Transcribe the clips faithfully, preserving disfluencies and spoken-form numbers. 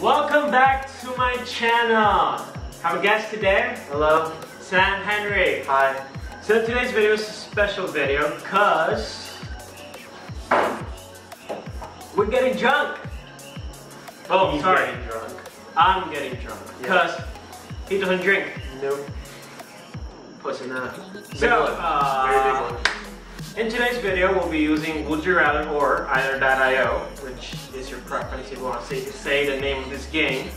Welcome back to my channel. Have a guest today. Hello. Sam Henry. Hi. So today's video is a special video because we're getting drunk. Oh, He's sorry. Getting drunk. I'm getting drunk because yeah. he doesn't drink. No. Pussy now. So, uh, Very big one. In today's video, we'll be using Wooji Rallet or Either dot i o, which is your preference if you want to say, say the name of this game.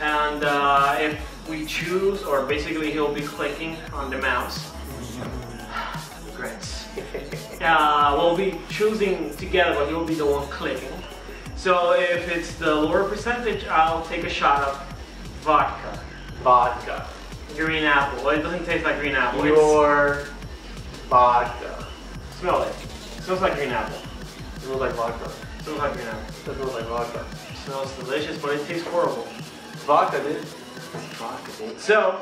And uh, if we choose, or basically he'll be clicking on the mouse. Regrets. Uh, we'll be choosing together, but he'll be the one clicking. So if it's the lower percentage, I'll take a shot of vodka. Vodka. Green apple. Well, it doesn't taste like green apple. Your vodka. Smell it. It smells like green apple. It smells like vodka. It smells like green apple. It smells like vodka. It smells delicious, but it tastes horrible. Vodka, dude. It's vodka, dude. So,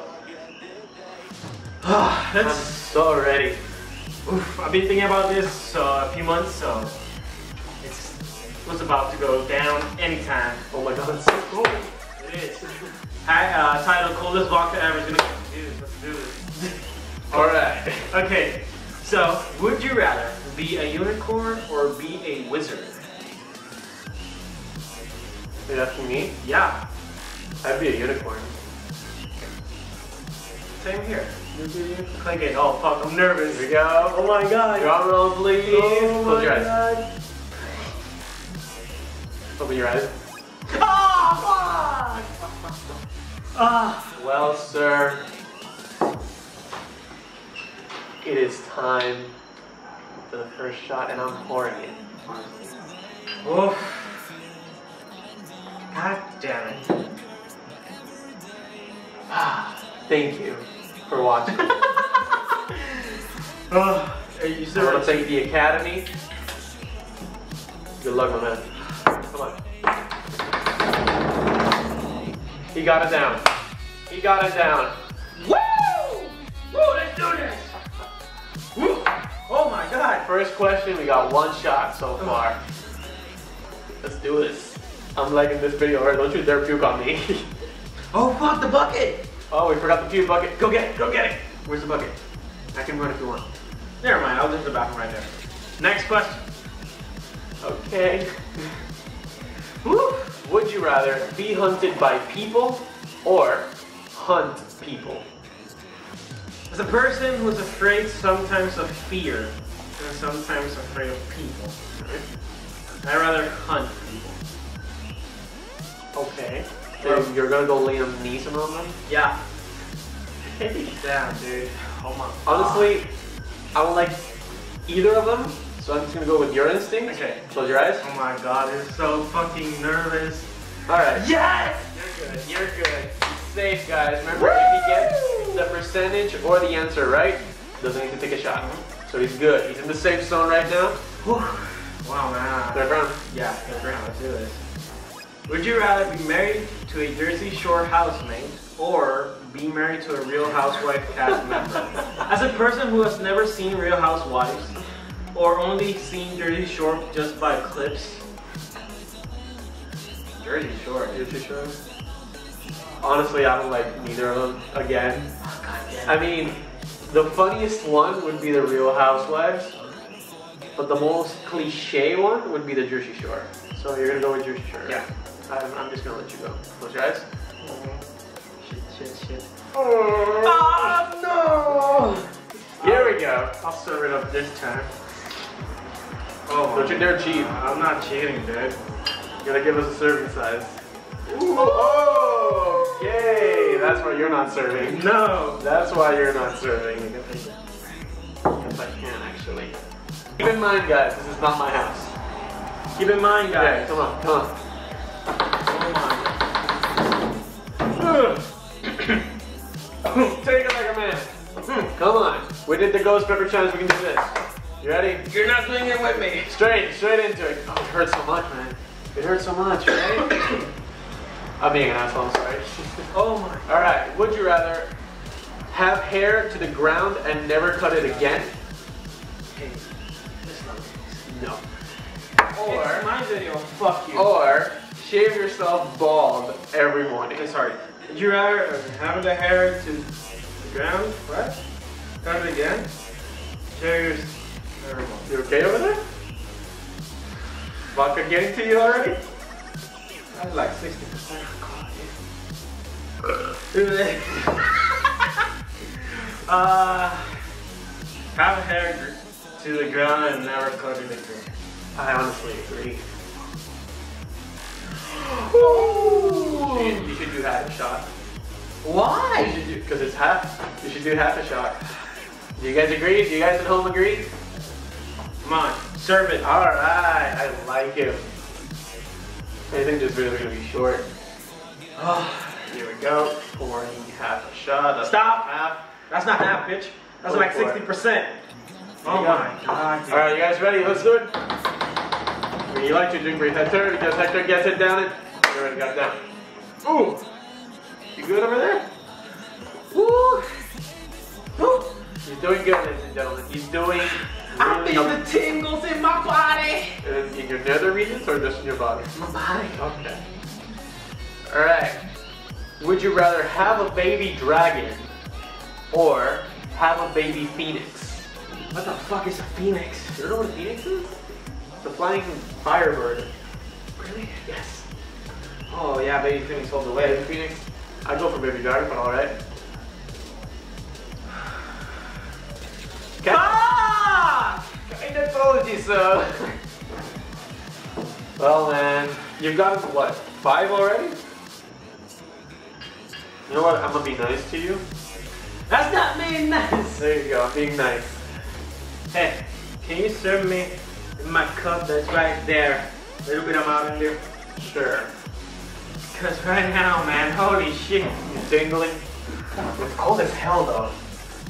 uh, that's I'm so ready. Oof, I've been thinking about this uh, a few months, so it's was about to go down anytime. Oh my god, it's so cool. It is. Hi, uh, title Coldest Vodka Ever. Dude, let's do this. All right. Okay. So, would you rather be a unicorn or be a wizard? Is that for me? Yeah. I'd be a unicorn. Same here. You'd be a unicorn. Click it. Oh fuck, I'm nervous. Here we go. Oh my god. Drum roll, please. Oh Close my your eyes. God. Open your eyes. Ah, fuck! Ah. Well, sir. It is time for the first shot, and I'm pouring it. Oof. God damn it. Ah, thank you for watching. Oh, are you still I want to thank the Academy. Good luck, my man. Come on. He got it down. He got it down. Woo! Woo, let's do this! Oh my god! First question, we got one shot so far. Let's do this. I'm liking this video already. Don't you dare puke on me. Oh fuck, the bucket! Oh, we forgot the puke bucket. Go get it, go get it! Where's the bucket? I can run if you want. Never mind, I'll just go to the bathroom right there. Next question. Okay. Woo. Would you rather be hunted by people or hunt people? As a person who's afraid sometimes of fear, and sometimes afraid of people, I'd rather hunt people. Okay. So um, you're gonna go Liam Neeson on them? Yeah. Damn, dude. Oh my god. Honestly, I don't like either of them, so I'm just gonna go with your instinct. Okay. Close your eyes. Oh my god, I'm so fucking nervous. Alright. Yes! You're good, you're good. Safe, guys. Remember, Woo! If he gets the percentage or the answer right, doesn't need to take a shot. So he's good. He's in the safe zone right now. Whew. Wow, man. Third round. Yeah, third round. Let's do this. Would you rather be married to a Jersey Shore housemate or be married to a Real Housewife cast member? As a person who has never seen Real Housewives or only seen Jersey Shore just by clips. Jersey Shore. Jersey Shore. Honestly, I don't like neither of them again. Oh, God damn. I mean, the funniest one would be the Real Housewives, but the most cliche one would be the Jersey Shore. So you're gonna go with Jersey Shore? Yeah. I'm, I'm just gonna let you go. Close your eyes. Mm-hmm. Shit, shit, shit. Oh, oh no! Here we go. I'll serve it up this time. Oh, don't you dare cheat. I'm not cheating, dude. You gotta give us a serving size. Ooh. Oh! Yay! That's why you're not serving. No! That's why you're not serving. Yes, I can, actually. Keep in mind, guys, this is not my house. Keep in mind, guys. Yeah, come on, come on. Take it like a man. Come on. We did the ghost pepper challenge, we can do this. You ready? You're not doing it with me. Straight, straight into it. Oh, it hurts so much, man. It hurts so much, right? I'm being an asshole, I'm sorry. Oh my. Alright, would you rather have hair to the ground and never cut it again? Hey, this is not. No. Or. It's my video, fuck you. Or shave yourself bald every morning. I'm sorry. You rather have the hair to the ground? What? Cut it again? Shave your hair. You okay over there? Vodka getting to you already? I'm like sixty percent. uh, have hair to the ground and never cut it again. I honestly agree. You should, you should do half a shot. Why? Because it's half. You should do half a shot. Do you guys agree? Do you guys at home agree? Come on, serve it. All right, I like it. I think this video is gonna be short. Oh, here we go. Pouring half a shot. Stop. Half. That's not half, bitch. That's like sixty percent. Oh my God. Dude. All right, you guys ready? Let's do it. When you like to drink with Hector, because Hector gets it down it. You already got it down. Ooh! You good over there? Woo! Woo! He's doing good, ladies and gentlemen. He's doing... I feel the tingles in my body! And in your nether regions or just in your body? My body. Okay. Alright. Would you rather have a baby dragon or have a baby phoenix? What the fuck is a phoenix? You don't know what a phoenix is? The flying firebird. Really? Yes. Oh yeah, baby phoenix holds away. Baby phoenix. I go for baby dragon, but all right. Okay. Ah! I didn't told you so. Well man, you've gotten what? Five already? You know what? I'm gonna be nice to you. That's not being nice. There you go, being nice. Hey, can you serve me? My cup that's right there. A little bit of out in there. Sure. Cause right now, man, holy shit. You're tingling. It's cold as hell though.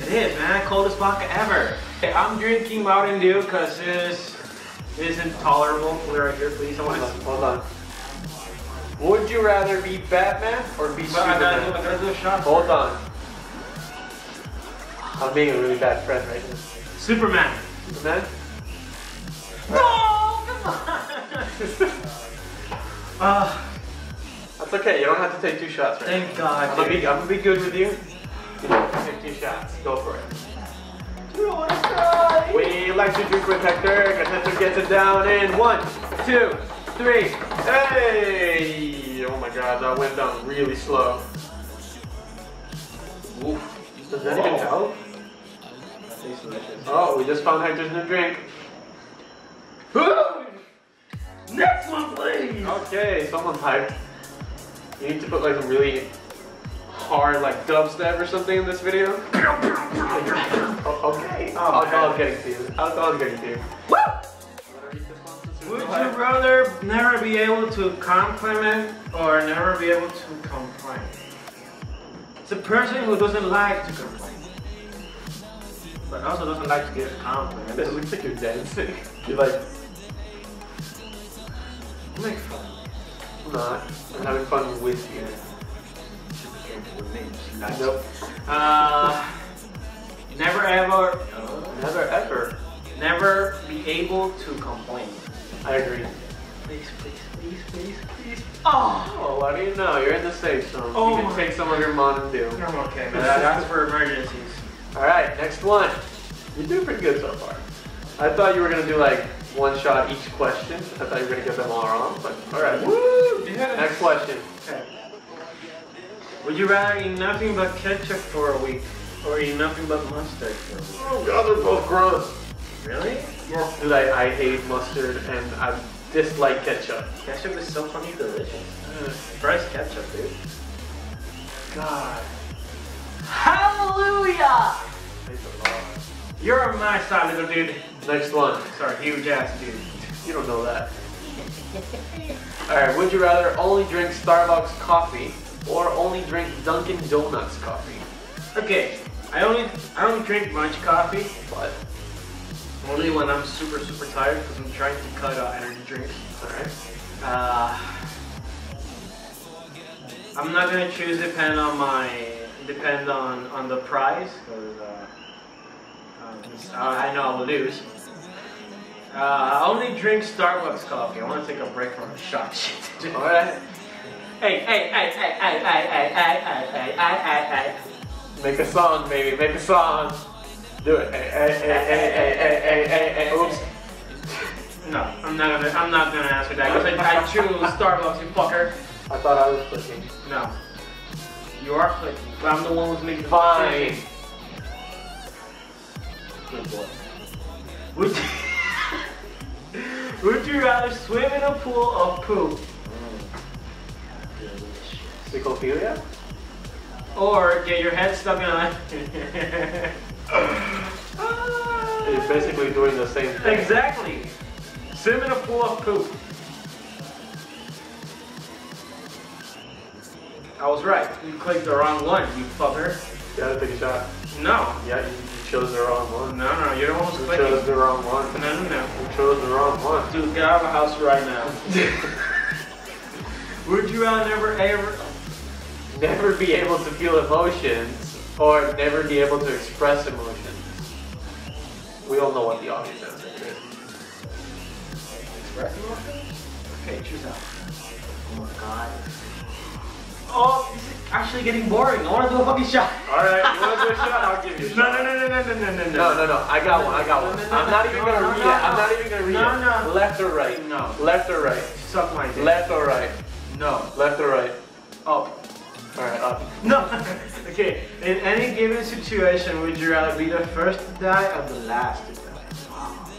It is, man. Coldest vodka ever. Okay, I'm drinking Mountain Dew because this is intolerable. We're right here, please. I want to hold on. Would you rather be Batman or be but Superman? I gotta do, I gotta do a shot. Hold on. I'm being a really bad friend right now. Superman. Superman? No, come on! uh, That's okay, you don't have to take two shots right now. Thank God. I'm gonna, be, I'm gonna be good with you. You don't have to take two shots. Go for it. You don't want to try! We like to drink with Hector. Hector gets it down in one, two, three. Hey! Oh my God, that went down really slow. Oof. Does that even help? That tastes delicious. Oh, we just found Hector's new drink. Ooh. Next one, please! Okay, someone's hyped. You need to put like a really hard like dubstep or something in this video. Oh, okay. Oh, alcohol's getting to you. Alcohol's getting to you. Woo! Would you rather never be able to compliment or never be able to complain? It's a person who doesn't like to complain. But also doesn't like to get complimented. It looks like you're dancing. You're like... I'm making fun. I'm not. I'm having fun with you. She became with me. She likes nope. Uh... Never ever... No. Never ever. Never be able to complain. I agree. Please, please, please, please, please. Oh! Well, what do you know? You're in the safe zone. Oh, you can take some of your Mountain Dew. I'm okay, man. That's for emergencies. Alright, next one. You're doing pretty good so far. I thought you were going to do like one shot each question. I thought you were going to get them all wrong, but alright. Woo! Yes. Next question. Okay. Would you rather eat nothing but ketchup for a week or eat nothing but mustard for a week? Oh God, they're both gross. Really? Yeah. Dude, I, I hate mustard and I dislike ketchup. Ketchup is so funny delicious. Uh, fresh ketchup, dude. God. Hallelujah! You're my side, little dude. Next one. Sorry, huge ass dude. You don't know that. Alright, would you rather only drink Starbucks coffee or only drink Dunkin' Donuts coffee? Okay, I only I only drink much coffee, but only when I'm super super tired because I'm trying to cut out energy drinks. Alright. Uh, I'm not gonna choose depending on my. Depend on on the prize, because uh, uh, I know I will lose. Uh, I only drink Starbucks coffee. I want to take a break from the shot shit. All right. Hey, hey, hey, hey, hey, hey, hey, hey, hey, hey, hey. Make a song, baby. Make a song. Do it. Hey, hey, hey, hey, hey, hey, hey, hey, hey. Oops. No, I'm not gonna. I'm not gonna answer that because I, I choose Starbucks, you fucker. I thought I was clicking. No. You are clicking. But I'm the one who's making fine. Good boy. Would you, would you rather swim in a pool of poop? Mm. Psychophilia? Or get your head stuck in a... You're basically doing the same thing. Exactly. Swim in a pool of poop. I was right. You clicked the wrong one, you fucker. You gotta take a shot. No. Yeah, you chose the wrong one. No, no, you're the one who's clicking. You chose the wrong one. No, no, no. You chose the wrong one. Dude, get out of the house right now. Would you rather never ever... Never be able to feel emotions, or never be able to express emotions? We all know what the audience answer is. Express emotions? Okay, choose out. Oh my god. Oh, this is actually getting boring. I want to do a fucking shot. Alright, you want to do a shot? I'll give you a shot. No, no, no, no, no, no, no, no. No, no, no. I got one. I got one. I'm not even going to read it. I'm not even going to read it. No, no. Left or right? No. Left or right? Suck my dick. Left or right? No. Left or right? Up. Alright, up. No. Okay. In any given situation, would you rather be the first to die or the last to die?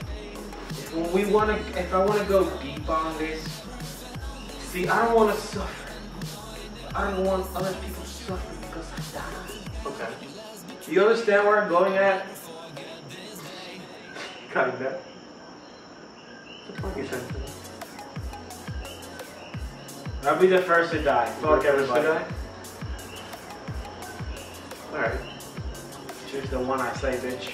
If we want to, if I want to go deep on this, see, I don't want to suffer. I don't want other people suffering because I die. Okay. You understand where I'm going at? Kinda. What the fuck is that? I'll be the first to die. Fuck everybody. Alright. Choose the one I say, bitch.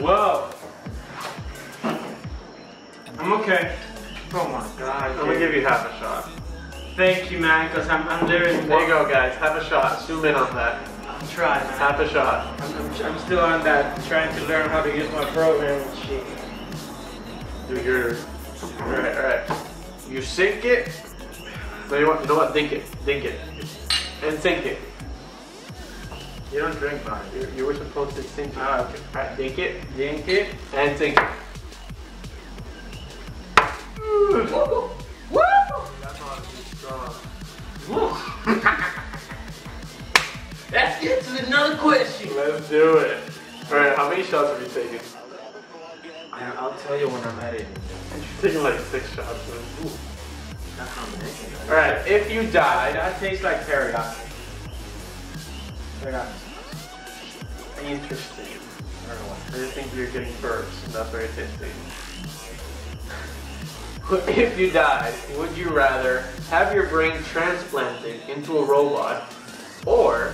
Whoa! I'm okay. Oh my god. I'm gonna give you half a shot. Thank you, man, because I'm, I'm literally... There you go, guys. Half a shot. Zoom in on that. I'm trying, man. Half a shot. I'm, I'm, I'm still on that. Trying to learn how to use my program and shit. Dude, you're... Alright, alright. You sink it. No, you want... You know what? Dink it. Dink it. And sink it. You don't drink mine. You, you were supposed to sink it. Ah, okay. Alright, dink it. Dink it. And sink it. Woo! Woo! That's not too strong. Woo! Let's get to another question. Let's do it. Alright, how many shots have you taken? I, I'll tell you when I'm at it. You're taking like six shots. Ooh. That's how many. Alright, if you die, that tastes like paradox. Paradox. Interesting. I don't know what. I just think you're getting burps, and that's very tasty. If you died, would you rather have your brain transplanted into a robot or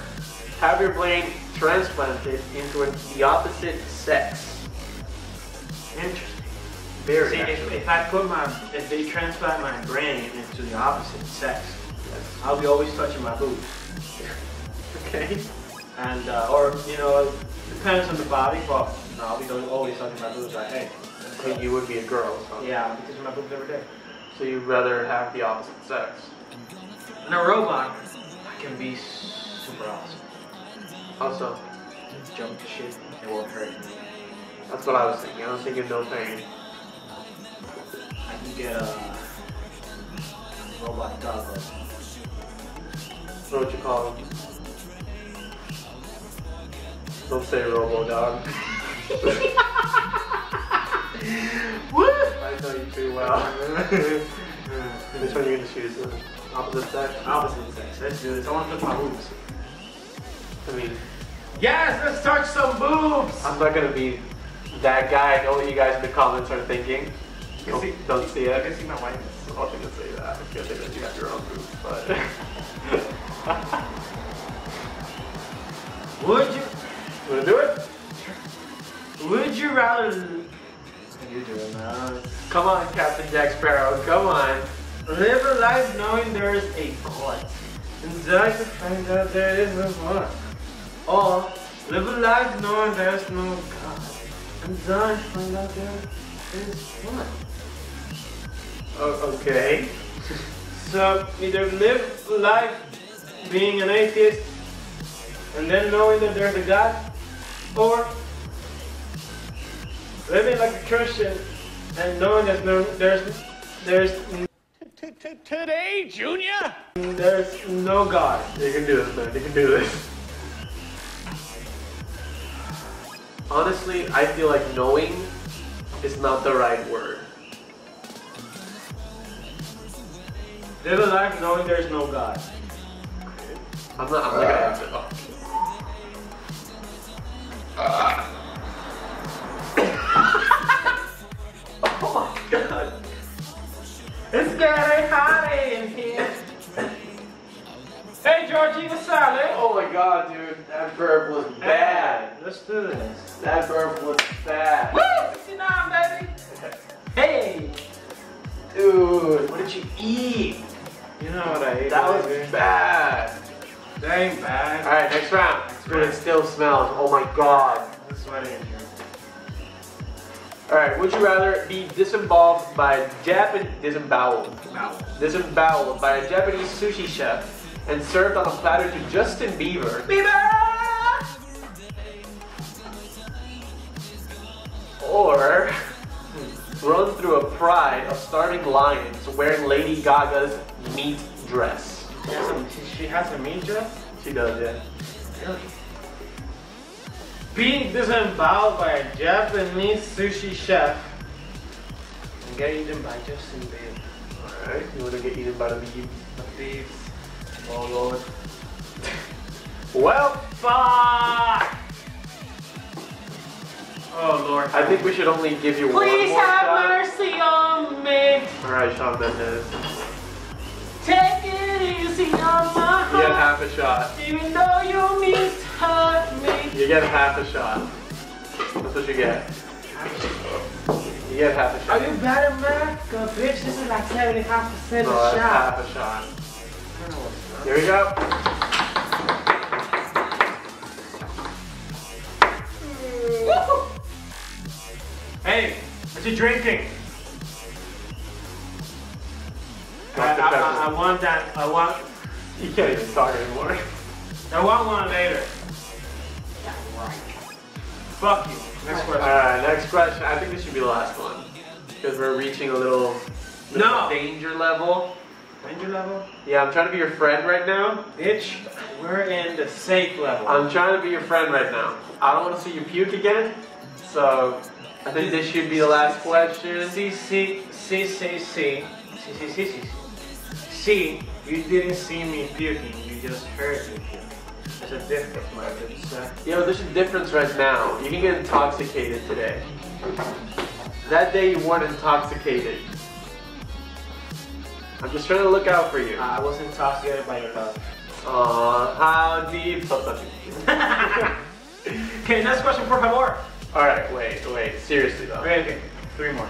have your brain transplanted into a, the opposite sex? Interesting. Very See, if, if I put my, if they transplant my brain into the opposite sex, yes. I'll be always touching my boobs. Okay. And, uh, or, you know, depends on the body, but no, I'll be always touching my boobs like, hey. So you would be a girl, so. Yeah, because I'm not boobs every day. So you'd rather have the opposite sex. And a robot can be super awesome. Also, just jump to shit, it won't hurt me. That's what I was thinking. I was thinking no pain. I can get a robot dog. That's what you call them. Don't say robo dog. What? I know you too well. Which one are you gonna choose? The opposite sex? Opposite sex. Let's do this. I wanna touch my boobs. I mean... Yes! Let's touch some boobs! I'm not gonna be that guy. I know what you guys in the comments are thinking. You don't see, don't see it. I can see my wife. I'm not gonna say that. I can't say that you have your own boobs, but... Would you... Wanna do it? Sure. Would you rather... You're doing that. Come on, Captain Jack Sparrow, come on. Live a life knowing there is a God. and die to find out there is no one. Or live a life knowing there's no God, and die to find out there is one. Oh, okay. So either live life being an atheist and then knowing that there's a God, or living like a Christian and knowing that no, there's there's today, Junior. There's no God. They can do this, man. They can do this. Honestly, I feel like knowing is not the right word. Live a life knowing there's no God. Okay. I'm not. I'm uh, not gonna answer. Oh. Uh. Oh my God! It's getting hot in here. Hey, Georgie, what's up, eh? Oh my God, dude, that burp was bad. Hey, let's do this. That burp was bad. Woo! sixty-nine, baby. Hey, dude, what did you eat? You know what I ate. That was baby. bad. That ain't bad. All right, next round. Next dude, round. It still smells. Oh my God. That's sweaty in here. Alright, would you rather be disemboweled by a Japan disemboweled, disemboweled by a Japanese sushi chef and served on a platter to Justin Bieber? Bieber! Or run through a pride of starving lions wearing Lady Gaga's meat dress. She has a, she has a meat dress? She does, yeah. Really? Being disemboweled by a Japanese sushi chef and get eaten by Justin Bieber. Alright, you wanna get eaten by the bees? The bees. Oh Lord. Well, fuck! Oh Lord. I think we should only give you Please one more Please have shot. mercy on me. Alright, Shawn Mendes. Take it easy on my heart. You get half a shot. Even though you mishurt me. You get half a shot. That's what you get. You get half a shot. Are you bad at math? God, bitch, this is like seventy-five percent of shot. No, that's half a shot. Here we go. Hey, what you drinking? I, I, I want that. I want. You can't even talk anymore. I want one later. Fuck you. Next question. Alright, next question. I think this should be the last one. Because we're reaching a little, little no. danger level. Danger level? Yeah, I'm trying to be your friend right now. Bitch, we're in the safe level. I'm trying to be your friend right now. I don't want to see you puke again. So, I think this should be the last question. C, C, C, C, C, C, C, C, C. You didn't see me puking, you just heard me puking. There's a difference, my good sir. You know, there's a difference right now. You can get intoxicated today. That day you weren't intoxicated. I'm just trying to look out for you. I was intoxicated by your love. Aww, how deep? Okay, next question, por favor. Alright, wait, wait. Seriously, though. Okay, okay. Three more.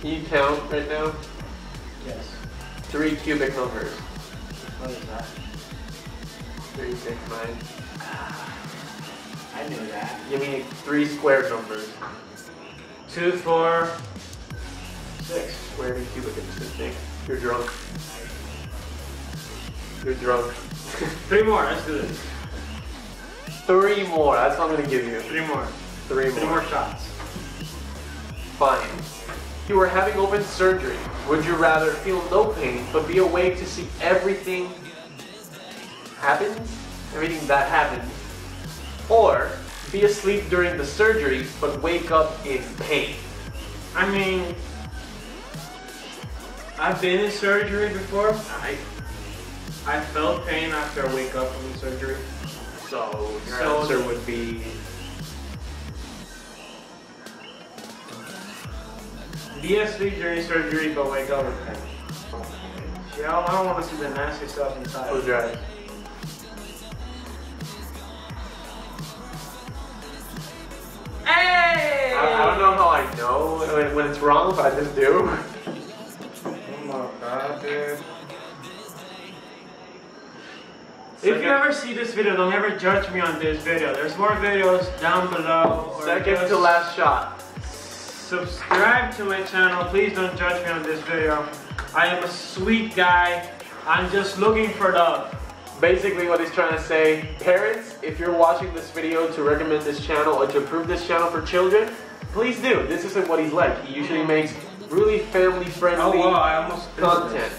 Can you count right now? Yes. Three cubic numbers. What is that? three, six, nine. I knew that. You mean three square numbers. two, four, six. Square and cubic is the thing. You're drunk. You're drunk. Three more, let's do this. Three more, that's what I'm gonna give you. Three more. Three more. Three more shots. Fine. You were having open surgery. Would you rather feel no pain but be awake to see everything happens, everything that happens, or be asleep during the surgery but wake up in pain? I mean, I've been in surgery before. I I felt pain after I wake up from the surgery. So your so answer would be. Be asleep during surgery, but wake up with pain. Okay. Yeah, I don't want to see the nasty stuff inside. Who's right? Hey! I, I don't know how I know when, when it's wrong, but I just do. Oh my God, dude. If you ever see this video, don't ever judge me on this video. There's more videos down below. Second to last shot. Subscribe to my channel. Please don't judge me on this video. I am a sweet guy. I'm just looking for love. Basically what he's trying to say, parents, if you're watching this video to recommend this channel or to approve this channel for children, please do. This isn't what he's like. He usually makes really family friendly oh, wow, I almost content.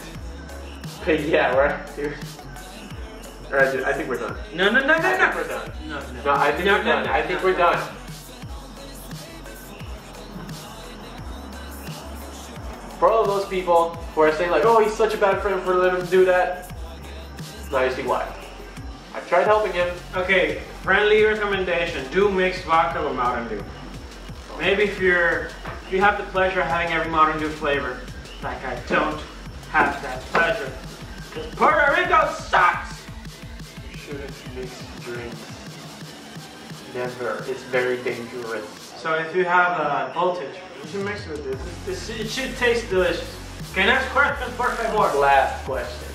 But yeah, right here. Alright, dude, I think we're done. No, no, no, no, I think no. We're done. No, no, no. I think no, we're no, done. No, I think no, we're no. done. For all of those people who are saying like, oh, he's such a bad friend for letting him do that, now you see why. I've tried helping him. Okay, friendly recommendation, do mixed vodka with Mountain Dew. Maybe if you're, if you have the pleasure of having every Mountain Dew flavor, like I don't have that pleasure. Cause Puerto Rico sucks! You shouldn't mix drinks. Never, it's very dangerous. So if you have a voltage, you should mix it with this. This, this. It should taste delicious. Okay, next question, por favor. Last question.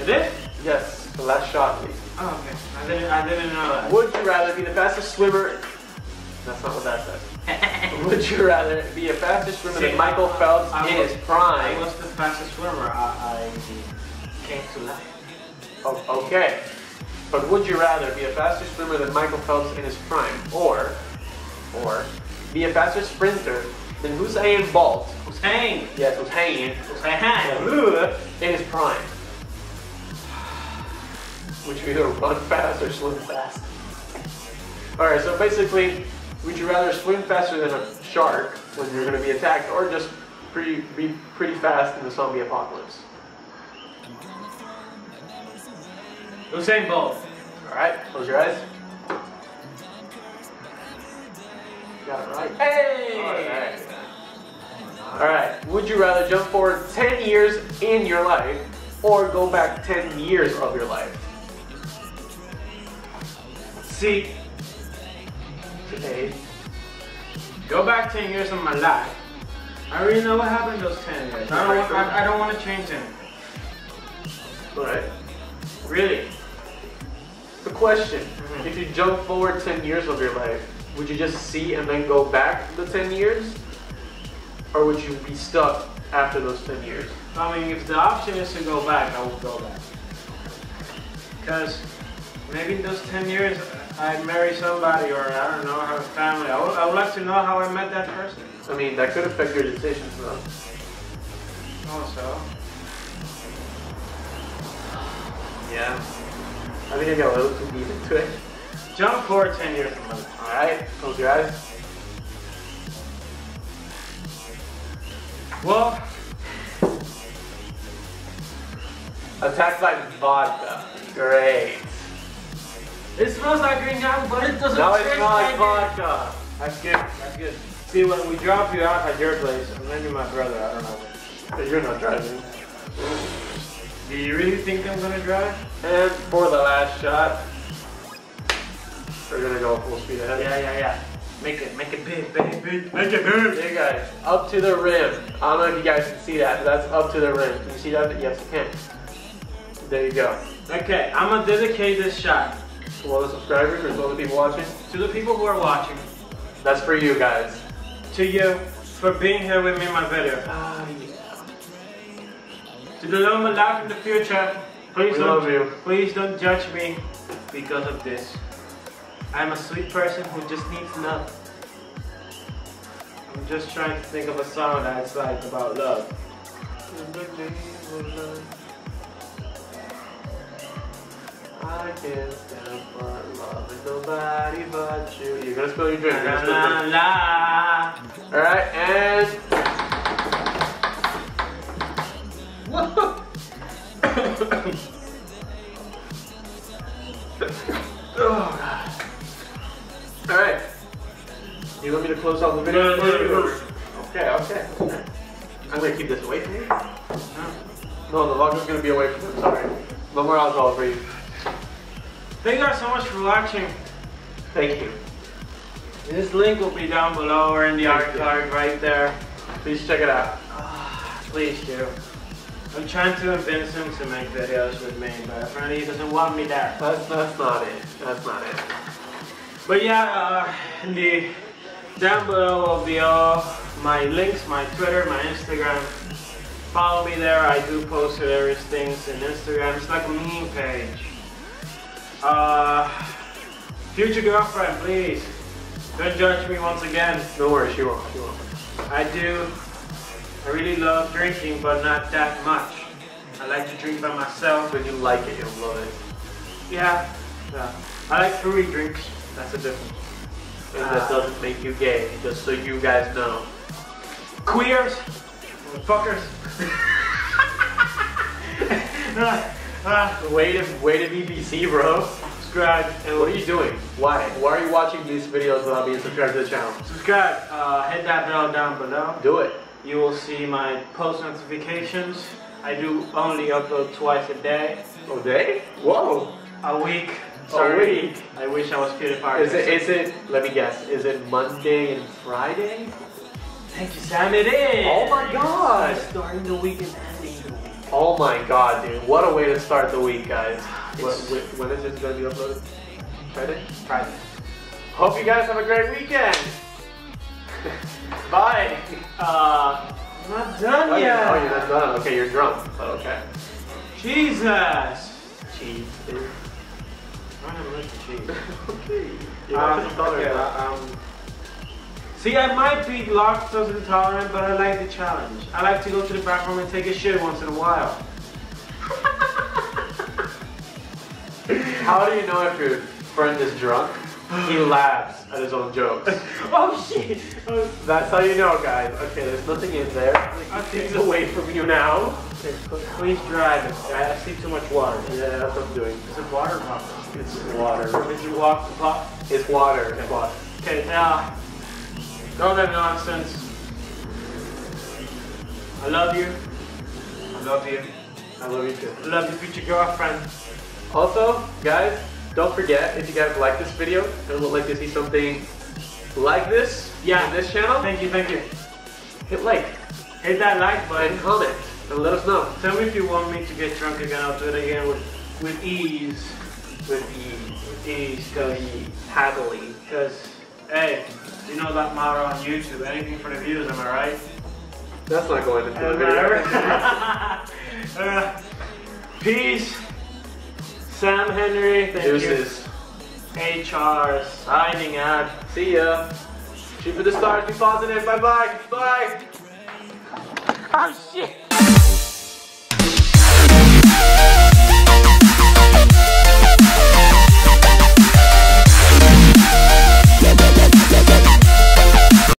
It is? Yes, the last shot, please. Oh, okay. I didn't, I didn't know that. Would you rather be the fastest swimmer? That's not what that says. Would you rather be a fastest swimmer See, than Michael Phelps I in was, his prime? I was the fastest swimmer. I, I came to life. Oh, okay. But would you rather be a faster swimmer than Michael Phelps in his prime, or, or, be a faster sprinter than Usain Bolt? Usain. Yes, Usain. Usain. In his prime. Would you either run fast or swim fast? All right. So basically, would you rather swim faster than a shark when you're going to be attacked, or just pretty be pretty fast in the zombie apocalypse? Usain Bolt. Alright, close your eyes. You got it right. Hey! Alright. Alright, would you rather jump forward ten years in your life or go back ten years of your life? See, today, go back ten years of my life. I already know what happened those ten years. I don't, want, I, I don't want to change anything. Alright. Really? The question, mm-hmm. if you jump forward ten years of your life, would you just see and then go back the ten years? Or would you be stuck after those ten years? I mean, if the option is to go back, I would go back. Because maybe in those ten years, I marry somebody or I don't know, have a family. I would, I would like to know how I met that person. I mean, that could affect your decisions though. Also. Yeah. I think I got a little too deep into it. Jump forward ten years a month. Alright, close your eyes. Well, attacked by vodka. Great. It smells like green apple, but it doesn't no, taste like it. No, it smells like vodka. It. That's good. That's good. See, when we drop you out at your place, I'm going to be my brother. I don't know. But you're not driving. Do you really think I'm gonna drive? And for the last shot, we're gonna go full speed ahead. Yeah, yeah, yeah. Make it, make it big, big, big, make it big. There you guys, up to the rim. I don't know if you guys can see that, but that's up to the rim. Can you see that? Yes, you can. There you go. Okay, I'm gonna dedicate this shot. To all the subscribers or to all the people watching? To the people who are watching. That's for you guys. To you, for being here with me in my video. Ah, yeah. To the love and life in the future, please we don't, love you. Please don't judge me because of this. I'm a sweet person who just needs love. I'm just trying to think of a song that's like about love. I can't stand for love with nobody but you. You're gonna spill your drink. You're gonna spill your drink. Alright, and. Oh, God. Alright. You want me to close out the video? No, no, no, no. Okay, okay. I'm going to keep this away from you. No, the vlog is going to be away from you. I'm sorry. No more alcohol for you. Thank you guys so much for watching. Thank you. This link will be down below or in the archive right there. Please check it out. Oh, please do. I'm trying to convince him to make videos with me, but apparently he doesn't want me there. That's, that's not it. That's not it. But yeah, uh, in the down below will be all my links, my Twitter, my Instagram. Follow me there. I do post hilarious things in Instagram. It's like a meme page. Uh, future girlfriend, please. Don't judge me once again. Don't worry, she won't. She won't. I do. I really love drinking, but not that much. I like to drink by myself. When you like it, you'll love it. Yeah. yeah. I like free drinks. That's the difference. And uh, that doesn't make you gay, just so you guys know. Queers! Fuckers! uh, uh, way to way to be B C, bro. Subscribe. And what are you doing? Why? Why are you watching these videos without being subscribed to the channel? Subscribe. Uh, hit that bell down below. Do it. You will see my post notifications. I do only upload twice a day. A day? Whoa! A week. Sorry. A week. I wish I was PewDiePie. Is it? Is it? Let me guess. Is it Monday and Friday? Thank you, Sam. It is. Oh my God! I'm starting the week and ending the week. Oh my God, dude! What a way to start the week, guys. What, when is it going to be uploaded? Friday. Friday. Hope you guys have a great weekend. Bye. Uh, I'm not done oh, yet. Oh, you're not done. Okay, you're drunk, but okay. Jesus. Cheese. I don't like the cheese. Okay. Yeah, um, okay uh, um, see, I might be lactose intolerant, but I like the challenge. I like to go to the bathroom and take a shit once in a while. How do you know if your friend is drunk? He laughs at his own jokes. Oh shit! Oh. That's how you know, guys. Okay, there's nothing in there. Okay, it's away from you now. Okay, please drive it. I see too much water. Yeah, that's what I'm doing. Is it water or pop? It's water. Did you walk the pop? It's water. Okay. It's water. Okay, now, don't have nonsense. I love you. I love you. I love you too. I love your future girlfriend. Also, guys, don't forget, if you guys like this video and would like to see something like this yeah. on this channel, thank you, thank you. Hit like, hit that like button, and comment, and let us know. Tell me if you want me to get drunk again. I'll do it again with with ease, with ease, with ease, go ease, happily. Because hey, you know that motto on YouTube: anything for the views. Am I right? That's not going to do the video. uh, peace. Sam Henry, thank Deuces. you. H R signing out. See ya. Shoot for the stars, be positive. Bye bye. Bye. Oh shit.